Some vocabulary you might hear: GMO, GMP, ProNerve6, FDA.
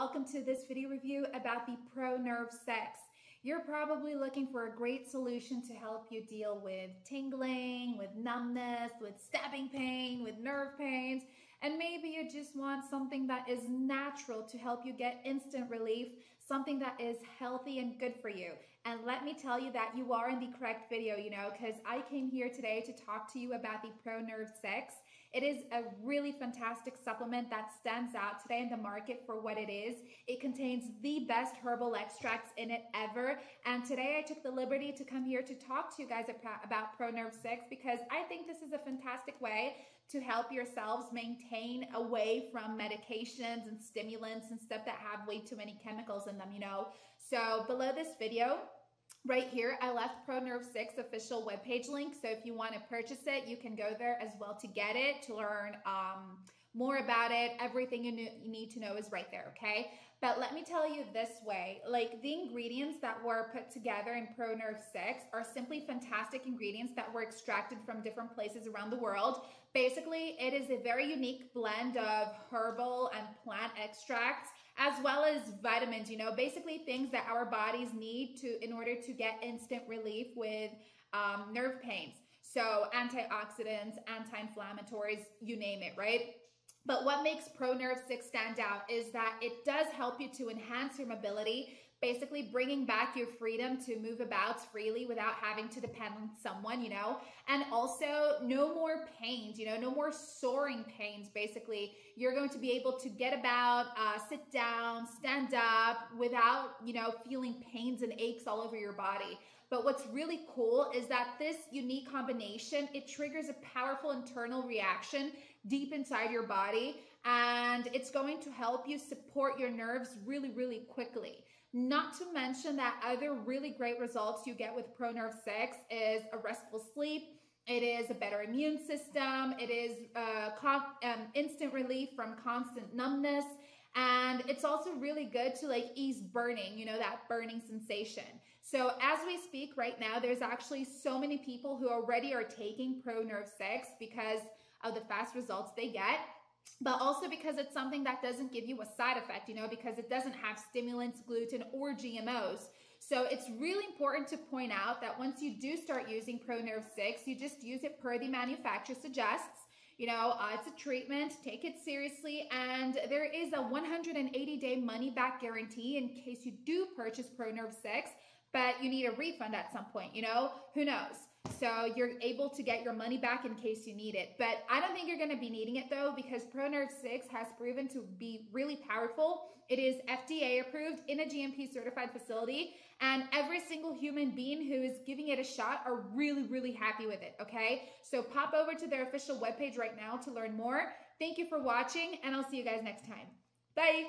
Welcome to this video review about the ProNerve6. You're probably looking for a great solution to help you deal with tingling, with numbness, with stabbing pain, with nerve pains, and maybe you just want something that is natural to help you get instant relief, something that is healthy and good for you. And let me tell you that you are in the correct video, because I came here today to talk to you about the ProNerve6. It is a really fantastic supplement that stands out today in the market for what it is. It contains the best herbal extracts in it ever. And today I took the liberty to come here to talk to you guys about ProNerve6 because I think this is a fantastic way to help yourselves maintain away from medications and stimulants and stuff that have way too many chemicals in them, So below this video, right here, I left ProNerve6 official webpage link. So if you want to purchase it, you can go there as well to get it, to learn more about it. Everything you need to know is right there, okay? But let me tell you this way, the ingredients that were put together in ProNerve6 are simply fantastic ingredients that were extracted from different places around the world. Basically, it is a very unique blend of herbal and plant extracts, as well as vitamins, basically things that our bodies need in order to get instant relief with nerve pains. So antioxidants, anti-inflammatories, you name it, right? But what makes ProNerve6 stand out is that it does help you to enhance your mobility, basically bringing back your freedom to move about freely without having to depend on someone, and also no more pains, no more soaring pains. Basically, you're going to be able to get about, sit down, stand up without, feeling pains and aches all over your body. But what's really cool is that this unique combination, it triggers a powerful internal reaction deep inside your body, and it's going to help you support your nerves really, really quickly. Not to mention that other really great results you get with ProNerve6 is a restful sleep. It is a better immune system. It is instant relief from constant numbness. And it's also really good to ease burning, that burning sensation. So as we speak right now, there's actually so many people who already are taking ProNerve6 because of the fast results they get, but also because it's something that doesn't give you a side effect, because it doesn't have stimulants, gluten, or GMOs. So it's really important to point out that once you do start using ProNerve6, you just use it per the manufacturer suggests. It's a treatment, take it seriously, and there is a 180-day money-back guarantee in case you do purchase ProNerve6, but you need a refund at some point, who knows? So you're able to get your money back in case you need it. But I don't think you're going to be needing it though, because ProNerve6 has proven to be really powerful. It is FDA approved in a GMP certified facility, and every single human being who is giving it a shot are really, really happy with it. Okay. So pop over to their official webpage right now to learn more. Thank you for watching, and I'll see you guys next time. Bye.